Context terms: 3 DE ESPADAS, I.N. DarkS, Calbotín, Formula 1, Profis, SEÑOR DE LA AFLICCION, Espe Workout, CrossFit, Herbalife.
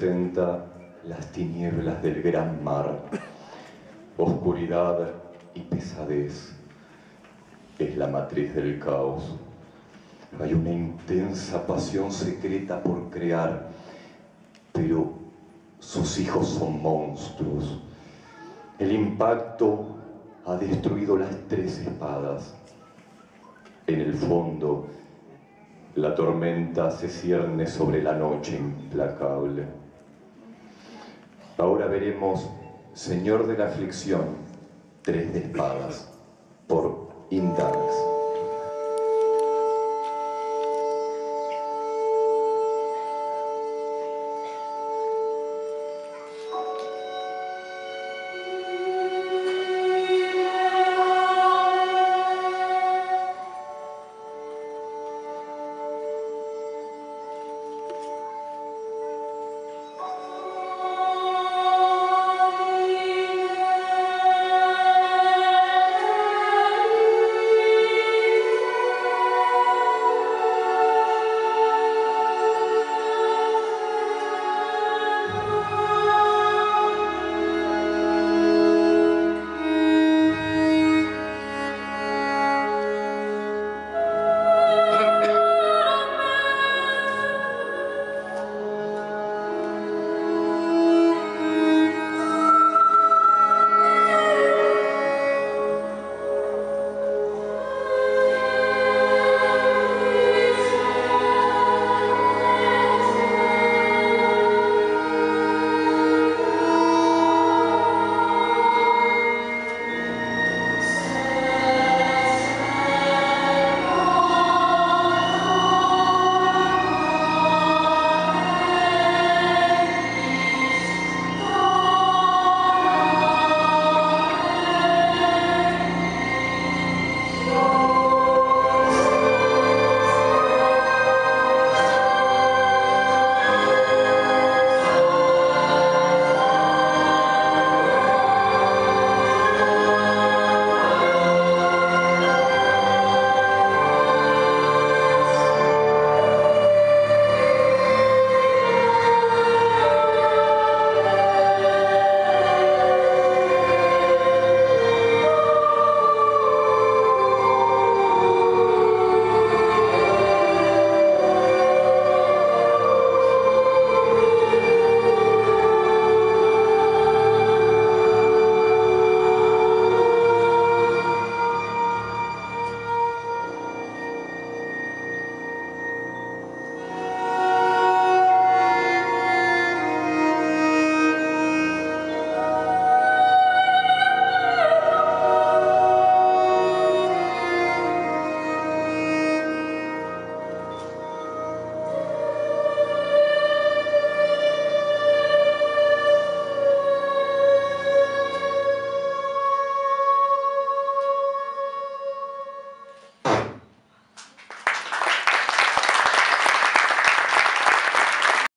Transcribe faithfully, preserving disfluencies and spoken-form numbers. representa las tinieblas del gran mar. Oscuridad y pesadez es la matriz del caos. Hay una intensa pasión secreta por crear, pero sus hijos son monstruos. El impacto ha destruido las tres espadas. En el fondo, la tormenta se cierne sobre la noche implacable. Ahora veremos Señor de la Aflicción, tres de espadas, por I N Darks.